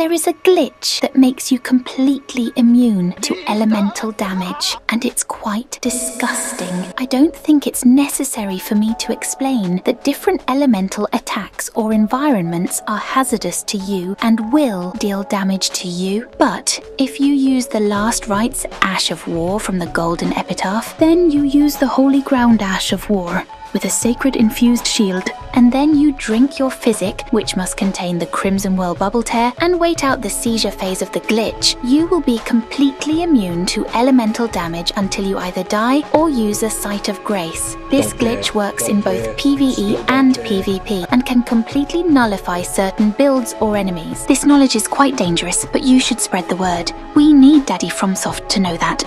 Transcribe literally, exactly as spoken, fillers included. There is a glitch that makes you completely immune to elemental damage, and it's quite disgusting. I don't think it's necessary for me to explain that different elemental attacks or environments are hazardous to you and will deal damage to you. But if you use the Last Rite's Ash of War from the Golden Epitaph, then you use the Holy Ground Ash of War with a sacred infused shield, and then you drink your physic, which must contain the Crimson Whirl Bubble Tear, and wait out the seizure phase of the glitch. You will be completely immune to elemental damage until you either die or use a Sight of Grace. This glitch works in both PvE and PvP, and can completely nullify certain builds or enemies. This knowledge is quite dangerous, but you should spread the word. We need Daddy FromSoft to know that.